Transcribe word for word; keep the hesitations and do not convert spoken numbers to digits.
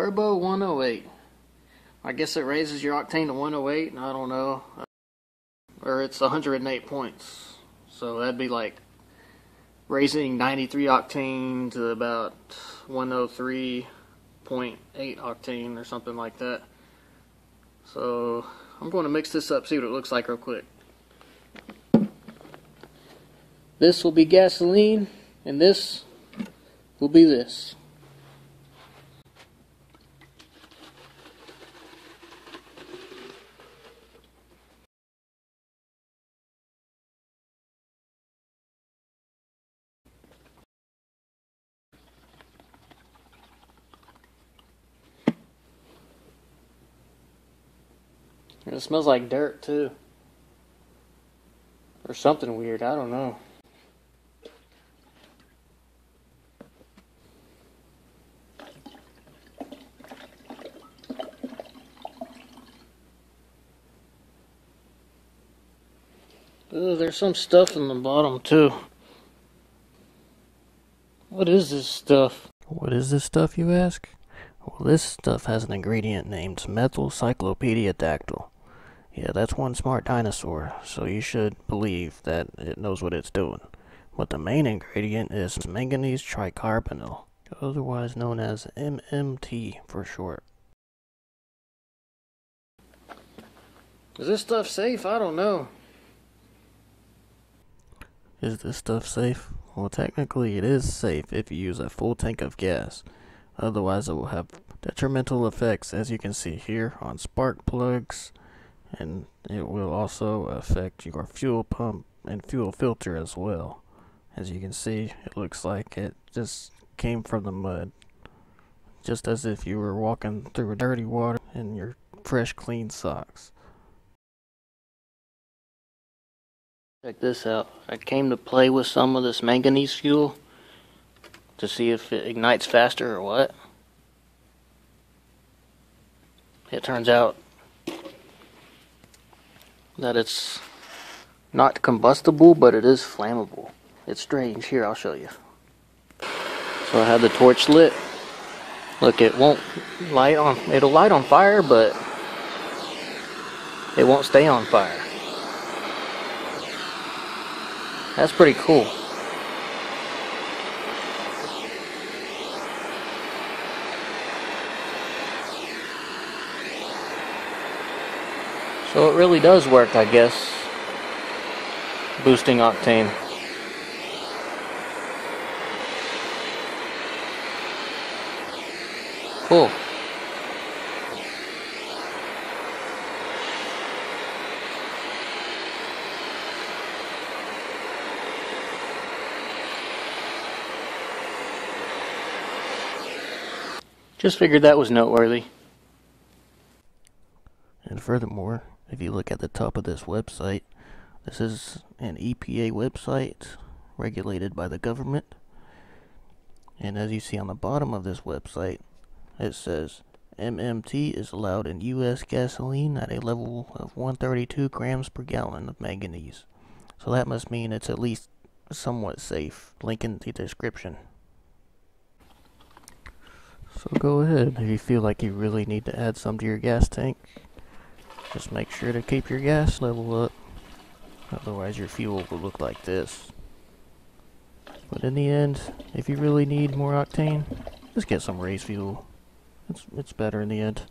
Turbo one oh eight. I guess it raises your octane to one oh eight, and I don't know. Or it's one hundred eight points. So that'd be like raising ninety-three octane to about one oh three point eight octane or something like that. So I'm going to mix this up, see what it looks like real quick. This will be gasoline, and this will be this. And it smells like dirt too, or something weird, I don't know. Ooh, there's some stuff in the bottom too. What is this stuff? What is this stuff, you ask? Well, this stuff has an ingredient named methylcyclopentadienyl. Yeah, that's one smart dinosaur, so you should believe that it knows what it's doing. But the main ingredient is manganese tricarbonyl, otherwise known as M M T for short. Is this stuff safe? I don't know. Is this stuff safe? Well, technically it is safe if you use a full tank of gas. Otherwise it will have detrimental effects, as you can see here, on spark plugs, and it will also affect your fuel pump and fuel filter as well. As you can see, it looks like it just came from the mud, just as if you were walking through dirty water in your fresh clean socks. Check this out. I came to play with some of this manganese fuel to see if it ignites faster or what. It turns out that it's not combustible, but it is flammable. It's strange. Here, I'll show you. So I have the torch lit. Look, it won't light on. It'll light on fire, but it won't stay on fire. That's pretty cool. So it really does work, I guess, boosting octane. Cool. Just figured that was noteworthy. And furthermore, if you look at the top of this website, this is an E P A website regulated by the government. And as you see on the bottom of this website, it says M M T is allowed in U S gasoline at a level of one thirty-two grams per gallon of manganese. So that must mean it's at least somewhat safe. Link in the description. So go ahead, if you feel like you really need to add some to your gas tank, just make sure to keep your gas level up, otherwise your fuel will look like this. But in the end, if you really need more octane, just get some race fuel. It's, it's better in the end.